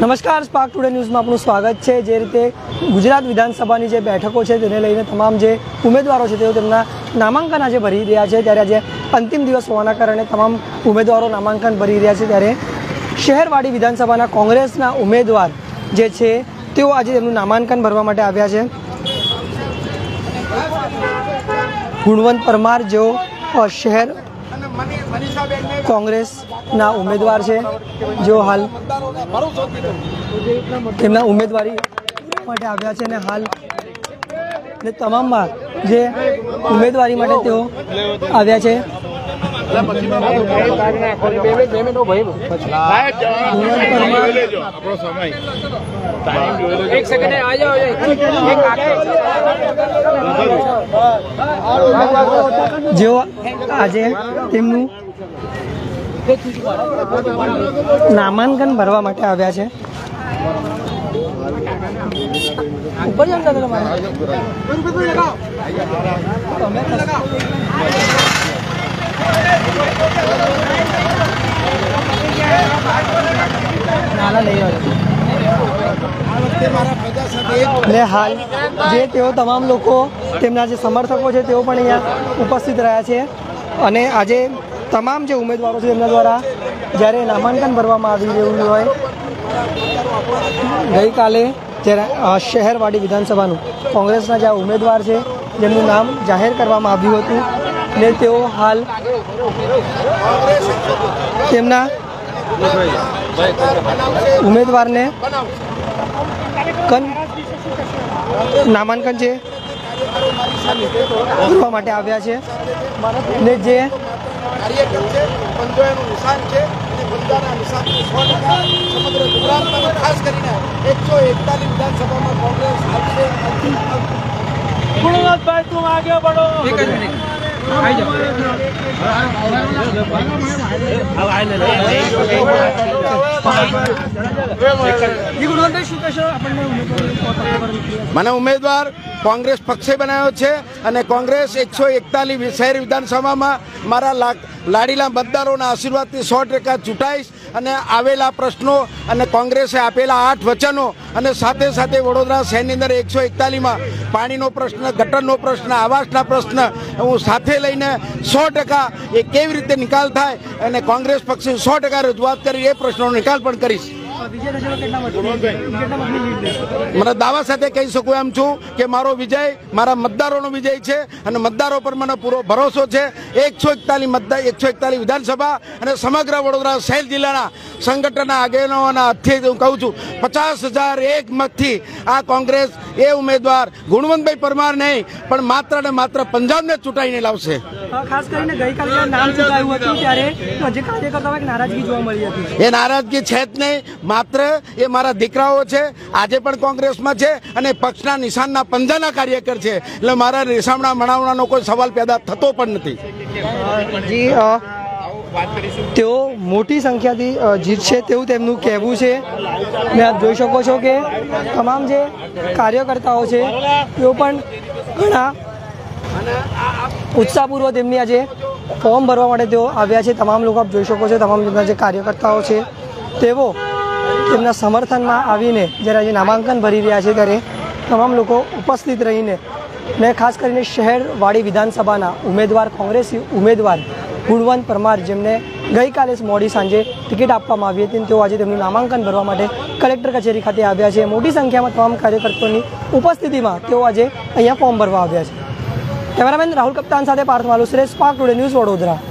नमस्कार, spark Today news में आपनु स्वागत है। जे रीते गुजरात विधानसभा की बैठकों है तेने लईने तमाम जे उम्मीदवारों छे तेमना नामांकन आज भरी रहा है, त्यारे आज अंतिम दिवस होवाना कारणे तमाम उम्मीदवारों नामांकन भरी रहा है। त्यारे शहेरवाड़ी विधानसभा कांग्रेसना उम्मीदवार जे छे तेओ आज तेमनुं नामांकन भरवा माटे आव्या छे। गुणवंत परमार जो शहर कांग्रेस ना उम्मीदवार है, जो हाल तेमना उम्मीदवारी माटे आव्या छे ने हाल ने तमाम जे उम्मीदवारी माटे तेओ आव्या छे। जो आजे तेमनुं नामांकन भरवा माटे आव्या छे। ने हाल जे तेओ तमाम लोग समर्थकों है तेओ पण अहीं उपस्थित रहा है और आज तमाम जो उम्मीदवारों से द्वारा जयरे नामांकन भरवामां आवी रह्युं होय। गई काले जयरे शहेरवाड़ी विधानसभा कांग्रेसना जे उम्मीदवार है जेमनुं नाम जाहिर करवामां आव्युं हतुं ने तेओ हाल तेमना उम्मीदवार ने नामांकन जे भरवा माटे आव्या छे ने जे मैंने उम्मीदवार कांग्रेस पक्षे बनायो छे अने कांग्रेस 141 शहर विधानसभा में मारा लाडीला मतदारों आशीर्वाद 100% चूंटाईश। अने आवेला प्रश्नों अने कांग्रेसे आपेला 8 वचनों अने साथे साथे वडोदरा शहरनी अंदर 141 में पाणीनो प्रश्न, गटरनो प्रश्न, आवासना प्रश्न हूँ साथे लईने 100% ये केवी रीते निकाल थाय अने कांग्रेस पक्षे 100% रजूआत करी ए प्रश्नों निकाल पण करीश। मैं दावा साथे कही सकूँ एम छूँ कि मारो विजय मारा मतदारों विजय है और मतदारों पर मैंने पूरो भरोसो है। 141 मतदान 141 विधानसभा और समग्र वडोदरा शहर जिला संगठन आगेवानोना हाथे हूँ कहूँ छूँ 50,001 मत थी आ कांग्रेस ए उम्मीदवार गुणवंत भाई परमार नहीं पण मात्र ने मात्र पंजाब ने चूंटाईने लावशे। खास करीने गईकाले नाम चुकायुं हतुं त्यारे जे कार्यकर्ताओमां नाराजगी जोवा मळी हती ए नाराजगी छे ज नहीं, मात्र ए मारा दीकराओ छे आजे पण कांग्रेसमां छे अने पक्षना निशानना पंजाना कार्यकर छे एटले मारा रेसामणा मणावणानो कोई सवाल पैदा थतो पण नथी। जी तेओ मोटी संख्या थी जीतशे तेवुं तेमनुं कहेवुं छे। ने आप जोई शको छो के तमाम जे कार्यकर्ताओ छे तेओ पण घणा उत्साहपूर्वक तेमनी आजे फॉर्म भरवा माटे तेओ आव्या छे। तमाम लोग आप जोई शको छो तमाम जे कार्यकर्ताओ छे तेओ तेमना समर्थनमां आवीने ज्यारे आजे नामांकन भरी रह्या छे त्यारे तमाम लोग उपस्थित रहीने ने खास करीने शहेरवाड़ी विधानसभाना उम्मीदवार कांग्रेसी उम्मीदवार गुणवंत परमार जेमने गई काले मोड़ी सांजे टिकिट आपवामां आवी हती तेओ आजे तेमनुं नामांकन भरवा माटे कलेक्टर कचेरी खाते आव्या छे। मोटी संख्या में तमाम कार्यकर्ताओनी उपस्थितिमां तेओ आजे अहींया फॉर्म भरवा आव्या छे। कैमरामैन राहुल कप्तान साथे Parth Malush, Spark Today News, Vadodara.